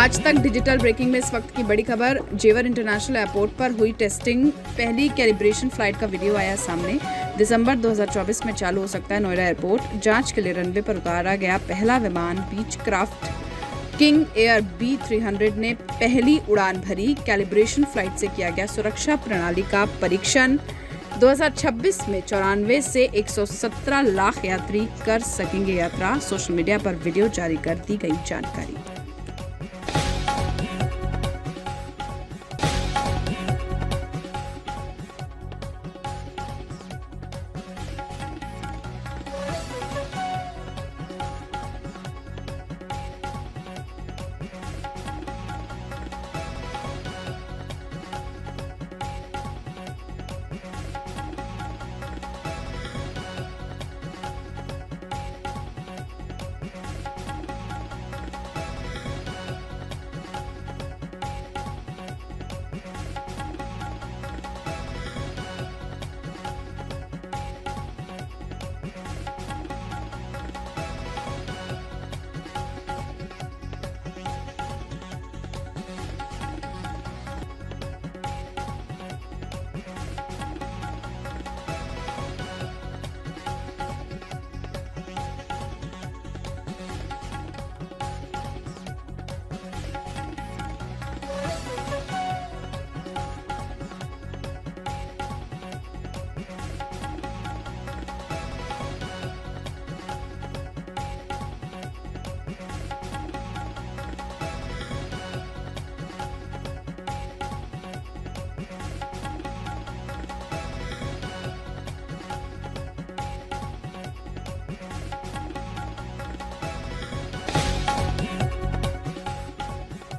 आज तक digital breaking में इस वक्त की बड़ी खबर। जेवर इंटरनेशनल एयरपोर्ट पर हुई टेस्टिंग पहली कैलिब्रेशन फ्लाइट का वीडियो आया सामने। दिसंबर 2024 में चालू हो सकता है नोएडा एयरपोर्ट। जांच के लिए रनवे पर उतारा गया पहला विमान बीचक्राफ्ट किंग एयर B300 ने पहली उड़ान भरी। कैलिब्रेशन फ्लाइट से किया गया सुरक्षा प्रणाली का परीक्षण। 2026 में 94 से 117 लाख यात्री कर सकेंगे यात्रा। सोशल मीडिया पर वीडियो जारी कर दी गई जानकारी।